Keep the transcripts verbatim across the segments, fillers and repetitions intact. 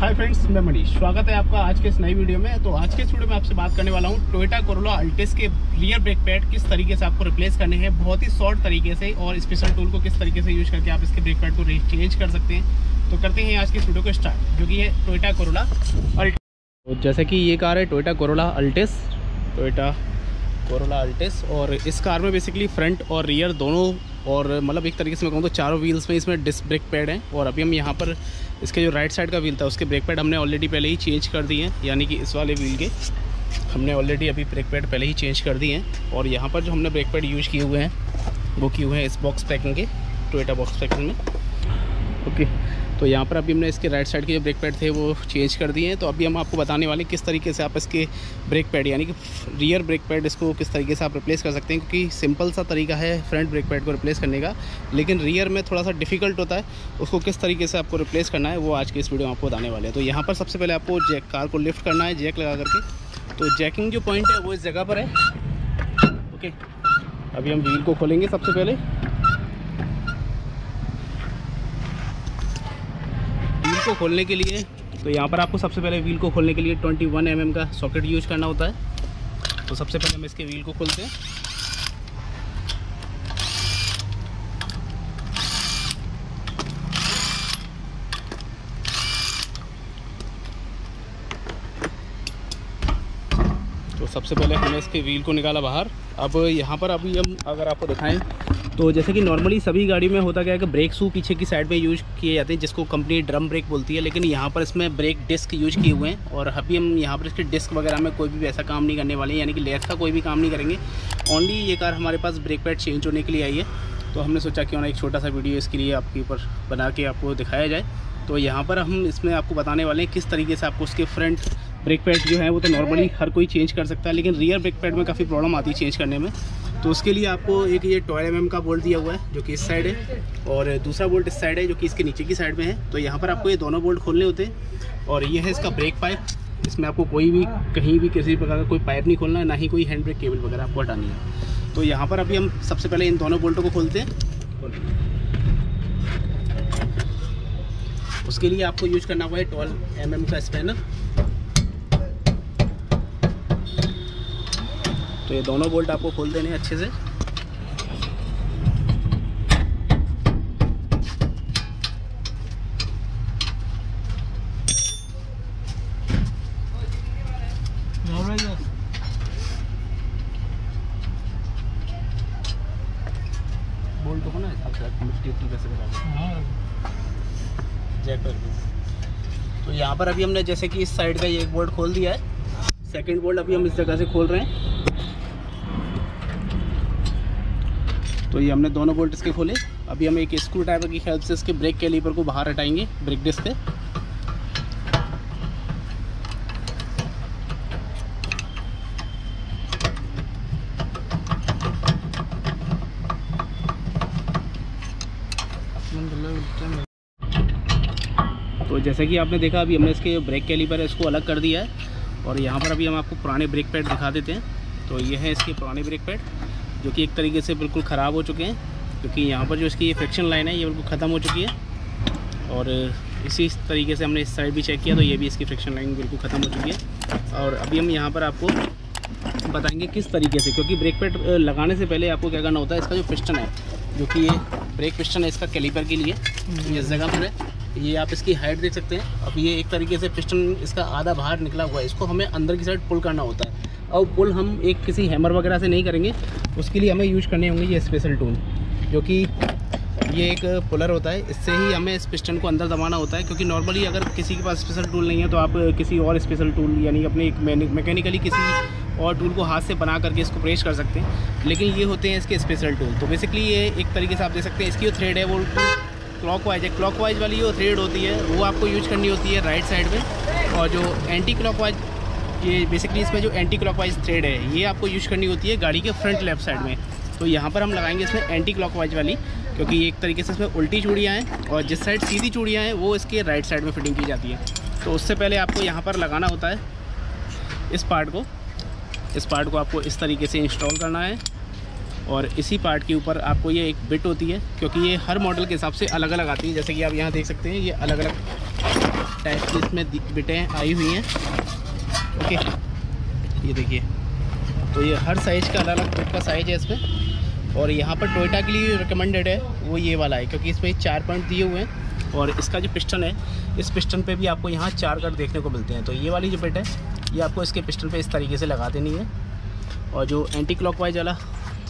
Hi friends, मैं मनीष, स्वागत है आपका आज के इस नई वीडियो में। तो आज के इस वीडियो में आपसे बात करने वाला हूँ टोयोटा कोरोला अल्टिस के रियर ब्रेक पैड किस तरीके से आपको रिप्लेस करने हैं, बहुत ही शॉर्ट तरीके से, और स्पेशल टूल को किस तरीके से यूज करके आप इसके ब्रेक पैड को चेंज कर सकते हैं। तो करते हैं आज के इस वीडियो को स्टार्ट, जो कि है टोयोटा कोरोला अल्टिस। तो जैसे कि ये कार है Toyota Corolla Altis, Toyota Corolla Altis, और इस कार में बेसिकली फ्रंट और रियर दोनों, और मतलब एक तरीके से मैं कहूँ तो चारों व्हील्स में इसमें डिस्क ब्रेक पैड हैं। और अभी हम यहाँ पर इसके जो राइट साइड का व्हील था उसके ब्रेक पैड हमने ऑलरेडी पहले ही चेंज कर दिए हैं, यानी कि इस वाले व्हील के हमने ऑलरेडी अभी ब्रेक पैड पहले ही चेंज कर दिए हैं। और यहाँ पर जो हमने ब्रेक पैड यूज़ किए हुए हैं वो किए हुए हैं इस बॉक्स पैकिंग के, टोयोटा बॉक्स पैकिंग में। ओके, तो यहाँ पर अभी हमने इसके राइट साइड के जो ब्रेक पैड थे वो चेंज कर दिए हैं। तो अभी हम आपको बताने वाले किस तरीके से आप इसके ब्रेक पैड यानी कि रियर ब्रेक पैड इसको किस तरीके से आप रिप्लेस कर सकते हैं, क्योंकि सिंपल सा तरीका है फ्रंट ब्रेक पैड को रिप्लेस करने का, लेकिन रियर में थोड़ा सा डिफिकल्ट होता है, उसको किस तरीके से आपको रिप्लेस करना है वो आज के इस वीडियो में आपको बताने वाले हैं। तो यहाँ पर सबसे पहले आपको जैक, कार को लिफ्ट करना है जैक लगा करके। तो जैकिंग जो पॉइंट है वो इस जगह पर है। ओके, अभी हम व्हील को खोलेंगे सबसे पहले। को खोलने के लिए तो यहाँ पर आपको सबसे पहले व्हील को खोलने के लिए इक्कीस एम एम का सॉकेट यूज करना होता है। तो सबसे पहले हम इसके व्हील को खोलते हैं। तो सबसे पहले हमने इसके व्हील को निकाला बाहर। अब यहाँ पर अभी हम अगर आपको दिखाएं तो जैसे कि नॉर्मली सभी गाड़ी में होता क्या है कि ब्रेक शू पीछे की साइड में यूज़ किए जाते हैं, जिसको कंपनी ड्रम ब्रेक बोलती है, लेकिन यहाँ पर इसमें ब्रेक डिस्क यूज किए हुए हैं। और अभी हम यहाँ पर इसके डिस्क वगैरह में कोई भी वैसा काम नहीं करने वाले हैं, यानी कि लेस का कोई भी काम नहीं करेंगे। ओनली ये कार हमारे पास ब्रेक पैड चेंज होने के लिए आई है, तो हमने सोचा क्यों ना एक छोटा सा वीडियो इसके लिए आपके ऊपर बना के आपको दिखाया जाए। तो यहाँ पर हम इसमें आपको बताने वाले हैं किस तरीके से आपको उसके फ्रंट ब्रेक पैड जो है वो तो नॉर्मली हर कोई चेंज कर सकता है, लेकिन रियर ब्रेक पैड में काफ़ी प्रॉब्लम आती है चेंज करने में। तो उसके लिए आपको एक ये बारह एम एम का बोल्ट दिया हुआ है जो कि इस साइड है, और दूसरा बोल्ट इस साइड है जो कि इसके नीचे की साइड में है। तो यहाँ पर आपको ये दोनों बोल्ट खोलने होते हैं। और ये है इसका ब्रेक पाइप, इसमें आपको कोई भी कहीं भी किसी प्रकार का कोई पाइप नहीं खोलना है, ना ही कोई हैंड ब्रेक केबल वगैरह आपको हटानी है। तो यहाँ पर अभी हम सबसे पहले इन दोनों बोल्टों को खोलते हैं। उसके लिए आपको यूज करना हुआ है बारह एम एम का स्पैनर। तो ये दोनों बोल्ट आपको खोल देने हैं अच्छे से। बोल्ट को ना कैसे जैक पर। तो यहाँ पर अभी हमने जैसे कि इस साइड का ये एक बोल्ट खोल दिया है, सेकंड बोल्ट अभी हम इस जगह से खोल रहे हैं। तो ये हमने दोनों बोल्ट इसके खोले। अभी हम एक स्क्रू ड्राइवर की हेल्प से इसके ब्रेक कैलीपर को बाहर हटाएंगे ब्रेक डिस्क से। तो जैसे कि आपने देखा अभी हमने इसके ब्रेक कैलीपर है इसको अलग कर दिया है। और यहाँ पर अभी हम आपको पुराने ब्रेक पैड दिखा देते हैं। तो ये है इसके पुराने ब्रेक पैड जो कि एक तरीके से बिल्कुल ख़राब हो चुके हैं, क्योंकि यहाँ पर जो इसकी ये फ्रिक्शन लाइन है ये बिल्कुल ख़त्म हो चुकी है। और इसी तरीके से हमने इस साइड भी चेक किया तो ये भी इसकी फ्रिक्शन लाइन बिल्कुल ख़त्म हो चुकी है। और अभी हम यहाँ पर आपको बताएंगे किस तरीके से, क्योंकि ब्रेक पैड लगाने से पहले आपको क्या करना होता है, इसका जो पिस्टन है जो कि ये ब्रेक पिस्टन है इसका कैलीपर के लिए इस जगह पर है, ये आप इसकी हाइट देख सकते हैं। अब ये एक तरीके से पिस्टन इसका आधा बाहर निकला हुआ है, इसको हमें अंदर की साइड पुल करना होता है। और पुल हम एक किसी हैमर वगैरह से नहीं करेंगे, उसके लिए हमें यूज करने होंगे ये स्पेशल टूल, जो कि ये एक पुलर होता है। इससे ही हमें इस पिस्टन को अंदर दबाना होता है, क्योंकि नॉर्मली अगर किसी के पास स्पेशल टूल नहीं है तो आप किसी और स्पेशल टूल यानी अपने मैकेनिकली किसी और टूल को हाथ से बना करके इसको प्रेस कर सकते हैं, लेकिन ये होते हैं इसके स्पेशल टूल। तो बेसिकली ये एक तरीके से आप देख सकते हैं इसकी जो थ्रेड है वो क्लॉकवाइज है, क्लॉकवाइज वाली जो थ्रेड होती है वो आपको यूज़ करनी होती है राइट साइड में। और जो एंटी क्लॉकवाइज, ये बेसिकली इसमें जो एंटी क्लॉकवाइज थ्रेड है ये आपको यूज़ करनी होती है गाड़ी के फ्रंट लेफ्ट साइड में। तो यहाँ पर हम लगाएंगे इसमें एंटी क्लॉकवाइज वाली, क्योंकि एक तरीके से इसमें उल्टी चूड़ियाँ हैं और जिस साइड सीधी चूड़ियाँ हैं वो इसके राइट साइड में फिटिंग की जाती है। तो उससे पहले आपको यहाँ पर लगाना होता है इस पार्ट को, इस पार्ट को आपको इस तरीके से इंस्टॉल करना है। और इसी पार्ट के ऊपर आपको ये एक बिट होती है, क्योंकि ये हर मॉडल के हिसाब से अलग अलग आती है। जैसे कि आप यहाँ देख सकते हैं ये अलग अलग टाइप्स की इसमें बिटें आई हुई हैं। ओके ये देखिए, तो ये हर साइज़ का अलग अलग टूप का साइज़ है इसमें। और यहाँ पर टोयोटा के लिए रिकमेंडेड है वो ये वाला है, क्योंकि इसमें चार पॉइंट दिए हुए हैं और इसका जो पिस्टन है इस पिस्टन पे भी आपको यहाँ चार कट देखने को मिलते हैं। तो ये वाली जो बेट है ये आपको इसके पिस्टन पे इस तरीके से लगा देनी है। और जो एंटी क्लॉकवाइज वाला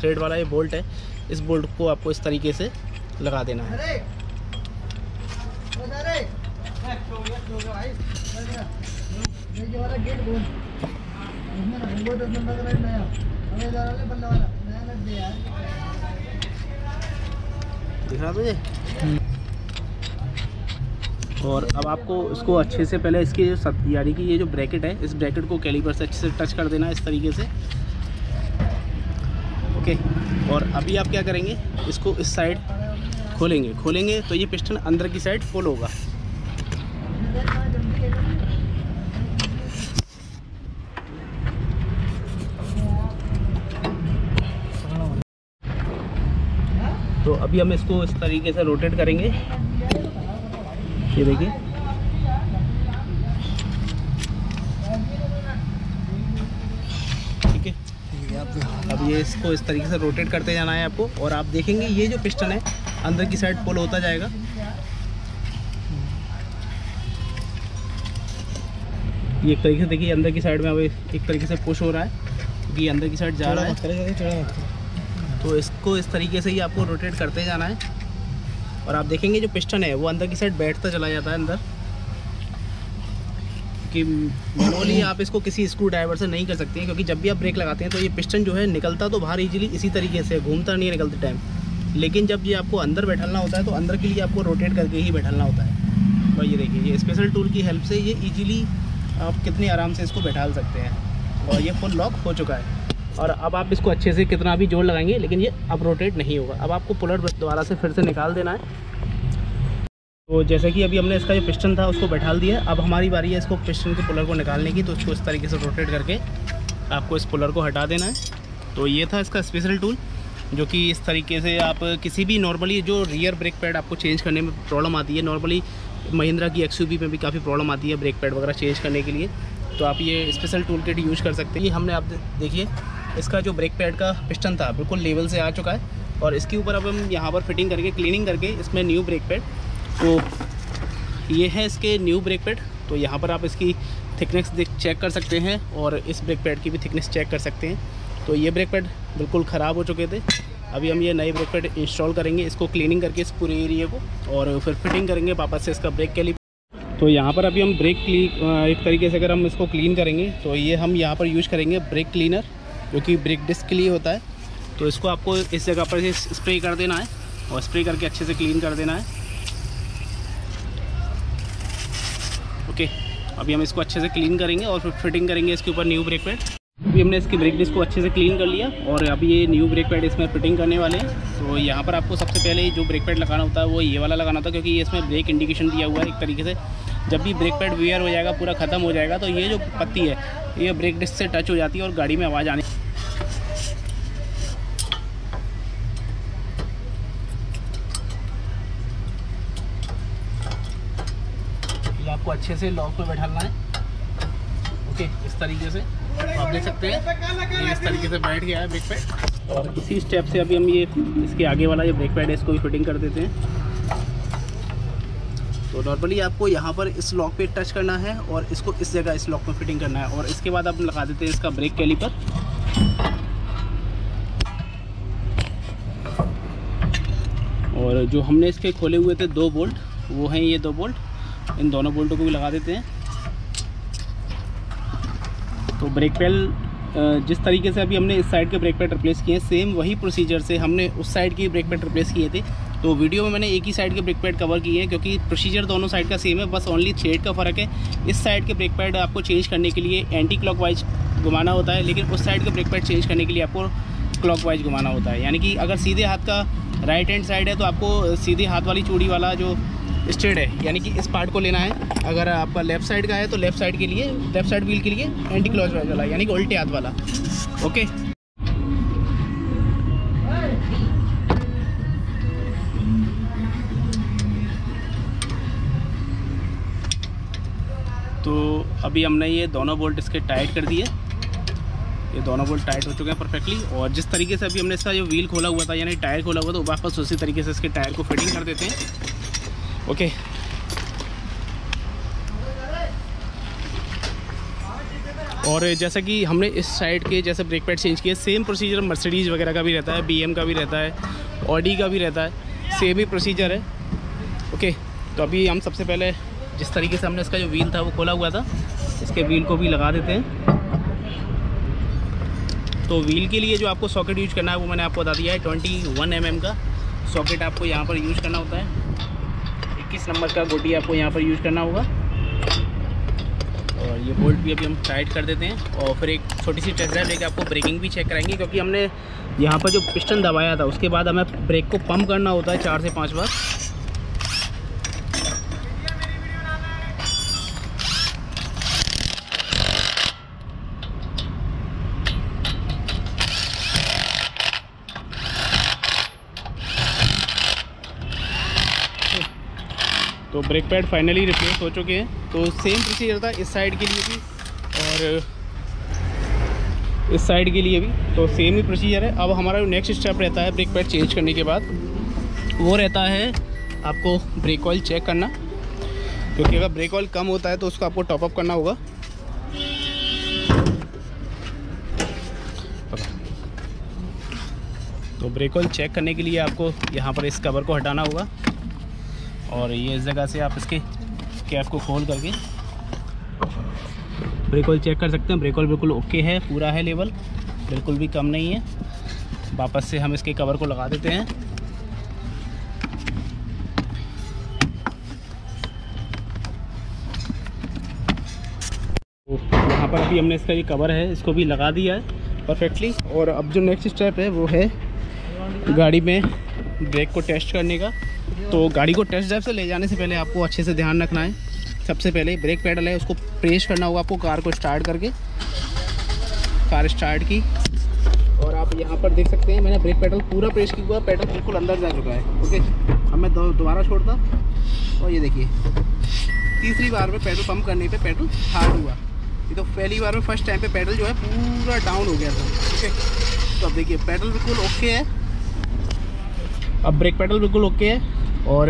थ्रेड वाला ये बोल्ट है, इस बोल्ट को आपको इस तरीके से लगा देना है। दिख रहा तुझे? और अब आपको इसको अच्छे से पहले इसकी जो यानी कि ये जो ब्रैकेट है इस ब्रैकेट को कैलीपर से अच्छे से टच कर देना इस तरीके से। ओके, और अभी आप क्या करेंगे, इसको इस साइड खोलेंगे खोलेंगे तो ये पिस्टन अंदर की साइड फुल होगा। तो अभी हम इसको इस तरीके से रोटेट करेंगे, ये देखिए। ठीक है, अब ये इसको इस तरीके से रोटेट करते जाना है आपको, और आप देखेंगे ये जो पिस्टन है अंदर की साइड पुल होता जाएगा। ये एक तरीके से देखिए अंदर की साइड में अब एक तरीके से पुश हो रहा है क्योंकि अंदर की साइड जा रहा है। तो इसको इस तरीके से ही आपको रोटेट करते जाना है और आप देखेंगे जो पिस्टन है वो अंदर की साइड बैठता चला जाता है अंदर। कि मैनुअली आप इसको किसी स्क्रू ड्राइवर से नहीं कर सकते हैं, क्योंकि जब भी आप ब्रेक लगाते हैं तो ये पिस्टन जो है निकलता तो बाहर इजीली इसी तरीके से घूमता नहीं है निकलते टाइम, लेकिन जब ये आपको अंदर बैठाना होता है तो अंदर के लिए आपको रोटेट करके ही बैठाना होता है। और ये देखिए ये स्पेशल टूल की हेल्प से ये ईजिली आप कितने आराम से इसको बैठा सकते हैं। और ये फुल लॉक हो चुका है और अब आप इसको अच्छे से कितना भी जोड़ लगाएंगे लेकिन ये अब रोटेट नहीं होगा। अब आपको पुलर दोबारा से फिर से निकाल देना है। तो जैसे कि अभी हमने इसका जो पिस्टन था उसको बैठा दिया, अब हमारी बारी है इसको पिस्टन के पुलर को निकालने की। तो उसको इस तरीके से रोटेट करके आपको इस पुलर को हटा देना है। तो ये था इसका स्पेशल टूल, जो कि इस तरीके से आप किसी भी नॉर्मली जो रियर ब्रेक पैड आपको चेंज करने में प्रॉब्लम आती है, नॉर्मली महिंद्रा की एक्सयूवी में भी काफ़ी प्रॉब्लम आती है ब्रेक पैड वगैरह चेंज करने के लिए, तो आप ये स्पेशल टूल किट यूज़ कर सकते हैं। हमने आप देखिए इसका जो ब्रेक पैड का पिस्टन था बिल्कुल लेवल से आ चुका है और इसके ऊपर अब हम यहाँ पर फिटिंग करके क्लीनिंग करके इसमें न्यू ब्रेक पैड, तो ये है इसके न्यू ब्रेक पैड। तो यहाँ पर आप इसकी थिकनेस चेक कर सकते हैं और इस ब्रेक पैड की भी थिकनेस चेक कर सकते हैं। तो ये ब्रेक पैड बिल्कुल ख़राब हो चुके थे, अभी हम ये नए ब्रेक पैड इंस्टॉल करेंगे, इसको क्लीनिंग करके इस पूरे एरिया को, और फिर फिटिंग करेंगे वापस से इसका ब्रेक कैलिपर। तो यहाँ पर अभी हम ब्रेक एक तरीके से अगर हम इसको क्लीन करेंगे तो ये हम यहाँ पर यूज़ करेंगे ब्रेक क्लीनर, जो कि ब्रेक डिस्क के लिए होता है। तो इसको आपको इस जगह पर स्प्रे कर देना है और स्प्रे करके अच्छे से क्लीन कर देना है। ओके, अभी हम इसको अच्छे से क्लीन करेंगे और फिर फिटिंग करेंगे इसके ऊपर न्यू ब्रेक पैड। अभी हमने इसकी ब्रेक डिस्क को अच्छे से क्लीन कर लिया और अभी ये न्यू ब्रेक पैड इसमें फिटिंग करने वाले हैं। तो यहाँ पर आपको सबसे पहले जो ब्रेक पैड लगाना होता है वो ये वाला लगाना होता है, क्योंकि ये इसमें ब्रेक इंडिकेशन दिया हुआ है। एक तरीके से जब भी ब्रेक पैड वेयर हो जाएगा पूरा ख़त्म हो जाएगा तो ये जो पत्ती है ये ब्रेक डिस्क से टच हो जाती है और गाड़ी में आवाज़ आने। ये आपको अच्छे से लॉक पे बैठाना है। ओके, इस तरीके से आप देख सकते हैं इस तरीके से बैठ गया है ब्रेक पैड। और इसी स्टेप से अभी हम ये इसके आगे वाला ये ब्रेक पैड है इसको भी फिटिंग कर देते हैं। तो नॉर्मली आपको यहाँ पर इस लॉक पे टच करना है और इसको इस जगह इस लॉक में फिटिंग करना है, और इसके बाद आप लगा देते हैं इसका ब्रेक कैलिपर। और जो हमने इसके खोले हुए थे दो बोल्ट वो हैं ये दो बोल्ट, इन दोनों बोल्टों को भी लगा देते हैं। तो ब्रेक पैड जिस तरीके से अभी हमने इस साइड के ब्रेक पैड रिप्लेस किए हैं सेम वही प्रोसीजर से हमने उस साइड के ब्रेक पैड रिप्लेस किए थे। तो वीडियो में मैंने एक ही साइड के ब्रेक पैड कवर किए हैं, क्योंकि प्रोसीजर दोनों साइड का सेम है, बस ओनली शेड का फ़र्क है। इस साइड के ब्रेक पैड आपको चेंज करने के लिए एंटी क्लॉकवाइज घुमाना होता है, लेकिन उस साइड के ब्रेक पैड चेंज करने के लिए आपको क्लॉकवाइज घुमाना होता है। यानी कि अगर सीधे हाथ का राइट हैंड साइड है तो आपको सीधे हाथ वाली चूड़ी वाला जो स्ट्रेट है यानी कि इस पार्ट को लेना है, अगर आपका लेफ्ट साइड का है तो लेफ्ट साइड के लिए लेफ्ट साइड व्हील के लिए एंटी क्लॉकवाइज वाला यानी कि उल्टे हाथ वाला। ओके, तो अभी हमने ये दोनों बोल्ट इसके टाइट कर दिए, ये दोनों बोल्ट टाइट हो चुके हैं परफेक्टली। और जिस तरीके से अभी हमने इसका जो व्हील खोला हुआ था यानी टायर खोला हुआ था, वापस उसी तरीके से इसके टायर को फिटिंग कर देते हैं। ओके, और जैसा कि हमने इस साइड के जैसे ब्रेक पैड चेंज किए, सेम प्रोसीजर मर्सिडीज़ वगैरह का भी रहता है, बीएम का भी रहता है, ऑडी का भी रहता है, सेम ही प्रोसीजर है। ओके, तो अभी हम सबसे पहले जिस तरीके से हमने इसका जो व्हील था वो खोला हुआ था, इसके व्हील को भी लगा देते हैं। तो व्हील के लिए जो आपको सॉकेट यूज़ करना है वो मैंने आपको बता दिया है, इक्कीस एम एम का सॉकेट आपको यहाँ पर यूज़ करना होता है, इक्कीस नंबर का गोटी आपको यहाँ पर यूज़ करना होगा। और ये बोल्ट भी अभी हम टाइट कर देते हैं और फिर एक छोटी सी टेस्ट ड्राइव लेके आपको ब्रेकिंग भी चेक कराएंगे, क्योंकि हमने यहाँ पर जो पिस्टन दबाया था उसके बाद हमें ब्रेक को पंप करना होता है चार से पाँच बार। तो ब्रेक पैड फाइनली रिप्लेस हो चुके हैं। तो सेम प्रोसीजर था इस साइड के लिए भी और इस साइड के लिए भी, तो सेम ही प्रोसीजर है। अब हमारा जो नेक्स्ट स्टेप रहता है ब्रेक पैड चेंज करने के बाद वो रहता है आपको ब्रेक ऑयल चेक करना, क्योंकि अगर ब्रेक ऑयल कम होता है तो उसको आपको टॉपअप करना होगा। तो ब्रेक ऑयल चेक करने के लिए आपको यहाँ पर इस कवर को हटाना होगा और ये इस जगह से आप इसके कैप को खोल करके ब्रेक ऑयल चेक कर सकते हैं। ब्रेक ऑयल बिल्कुल ओके है, पूरा है लेवल, बिल्कुल भी कम नहीं है। वापस से हम इसके कवर को लगा देते हैं। तो यहाँ पर भी हमने इसका ये कवर है इसको भी लगा दिया है परफेक्टली। और अब जो नेक्स्ट स्टेप है वो है गाड़ी में ब्रेक को टेस्ट करने का। तो गाड़ी को टेस्ट ड्राइव से ले जाने से पहले आपको अच्छे से ध्यान रखना है। सबसे पहले ब्रेक पैडल है उसको प्रेस करना होगा आपको, कार को स्टार्ट करके, कार स्टार्ट की। और आप यहाँ पर देख सकते हैं मैंने ब्रेक पैडल पूरा प्रेस किया हुआ, पैडल बिल्कुल अंदर जा चुका है। ओके, अब मैं दोबारा छोड़ता और ये देखिए तीसरी बार में पैडल पंप करने पे पैडल हार्ड हुआ। ये तो पहली बार में फर्स्ट टाइम पे पैडल जो है पूरा डाउन हो गया था। ओके, तो अब देखिए पैडल बिल्कुल ओके है, अब ब्रेक पैडल बिल्कुल ओके है। और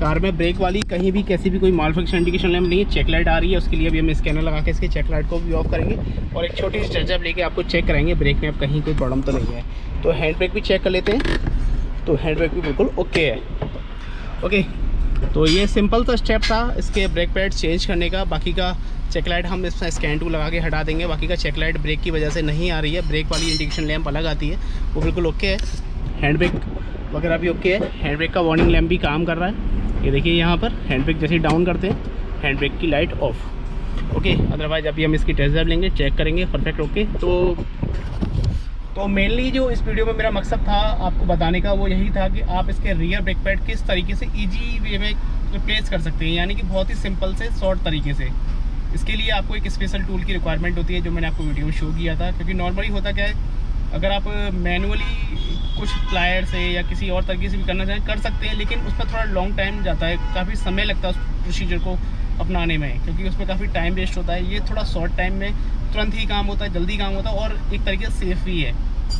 कार में ब्रेक वाली कहीं भी कैसी भी कोई मालफंक्शन इंडिकेशन लैंप नहीं है। चेक लाइट आ रही है, उसके लिए भी हम स्कैनर लगा के इसके चेक लाइट को भी ऑफ करेंगे और एक छोटी सी टचअप लेके आपको चेक कराएंगे ब्रेक में अब कहीं कोई प्रॉब्लम तो नहीं है। तो हैंड ब्रेक भी चेक कर लेते हैं, तो हैंड ब्रेक भी बिल्कुल ओके है। ओके, तो ये सिंपल सा स्टेप था इसके ब्रेक पैड चेंज करने का। बाकी का चेक लाइट हम इसमें स्कैन टू लगा के हटा देंगे। बाकी का चेक लाइट ब्रेक की वजह से नहीं आ रही है, ब्रेक वाली इंडिकेशन लैंप अलग आती है, वो बिल्कुल ओके है। हैंड ब्रेक वगैरह भी ओके है, हैंड ब्रेक का वार्निंग लैम्प भी काम कर रहा है। ये देखिए यहाँ पर हैंड ब्रेक जैसे डाउन करते हैं हैंड ब्रेक की लाइट ऑफ। ओके, अदरवाइज अभी हम इसकी टेस्ट ड्राइव लेंगे, चेक करेंगे, परफेक्ट ओके। तो तो मेनली जो इस वीडियो में मेरा मकसद था आपको बताने का वो यही था कि आप इसके रियर ब्रेक पैड किस तरीके से ईजी वे में रिप्लेस कर सकते हैं, यानी कि बहुत ही सिंपल से शॉर्ट तरीके से। इसके लिए आपको एक स्पेशल टूल की रिक्वायरमेंट होती है जो मैंने आपको वीडियो में शो किया था, क्योंकि नॉर्मली होता क्या है अगर आप मैनुअली कुछ प्लायर से या किसी और तरीके से भी करना चाहें कर सकते हैं, लेकिन उस पर थोड़ा लॉन्ग टाइम जाता है, काफ़ी समय लगता है उस प्रोसीजर को अपनाने में, क्योंकि उसमें काफ़ी टाइम वेस्ट होता है। ये थोड़ा शॉर्ट टाइम में तुरंत ही काम होता है, जल्दी काम होता है और एक तरीके से सेफ भी है।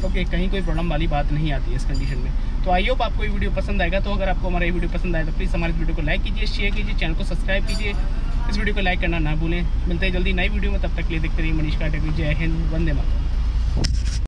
ओके, कहीं कोई प्रॉब्लम वाली बात नहीं आती है इस कंडीशन में। तो आई होप आपको ये वीडियो पसंद आएगा। तो अगर आपको हमारा ये वीडियो पसंद आए तो प्लीज़ हमारे वीडियो को लाइक कीजिए, शेयर कीजिए, चैनल को सब्सक्राइब कीजिए, इस वीडियो को लाइक करना ना भूलें। मिलते हैं जल्दी नई वीडियो में, तब तक के लिए देखते रहिए मनीष कार। जय हिंद, वंदे मातरम।